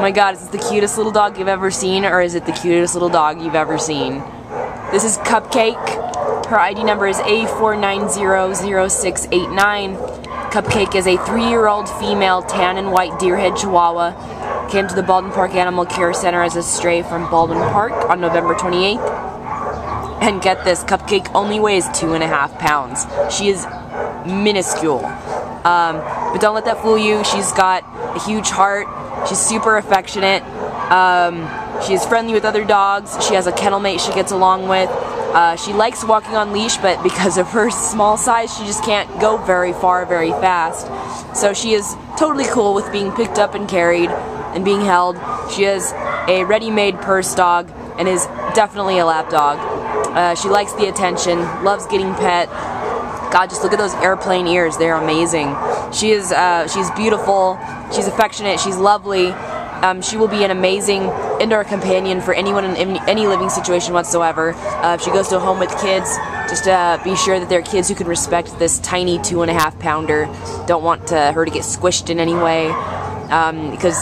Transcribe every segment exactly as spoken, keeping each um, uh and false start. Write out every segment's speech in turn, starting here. my god, is this the cutest little dog you've ever seen, or is it the cutest little dog you've ever seen? This is Cupcake. Her I D number is A four nine zero zero six eight nine. Cupcake is a three-year-old female tan and white deerhead Chihuahua. Came to the Baldwin Park Animal Care Center as a stray from Baldwin Park on November twenty-eighth. And get this, Cupcake only weighs two and a half pounds. She is minuscule. Um, but don't let that fool you. She's got a huge heart. She's super affectionate. Um, she is friendly with other dogs. She has a kennel mate she gets along with. Uh, she likes walking on leash, but because of her small size, she just can't go very far very fast. So she is totally cool with being picked up and carried and being held. She is a ready-made purse dog and is definitely a lap dog. Uh, she likes the attention, loves getting pet. God, just look at those airplane ears. They're amazing. She is, uh, she's beautiful. She's affectionate. She's lovely. Um, she will be an amazing indoor companion for anyone in any living situation whatsoever. Uh, if she goes to a home with kids, just uh, be sure that there are kids who can respect this tiny two and a half pounder. Don't want to, her to get squished in any way, um, because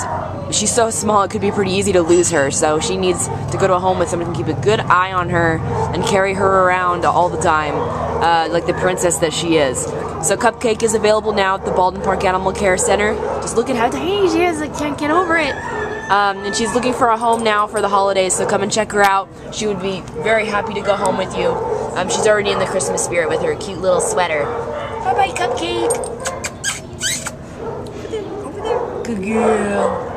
she's so small it could be pretty easy to lose her. So she needs to go to a home with someone who can keep a good eye on her and carry her around all the time, uh, like the princess that she is. So Cupcake is available now at the Baldwin Park Animal Care Center. Just look at how tiny she is, I can't get over it. Um, and she's looking for a home now for the holidays, so come and check her out. She would be very happy to go home with you. Um, she's already in the Christmas spirit with her cute little sweater. Bye-bye, Cupcake. Over there, over there. Good girl.